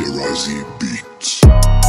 Shirazi Beats.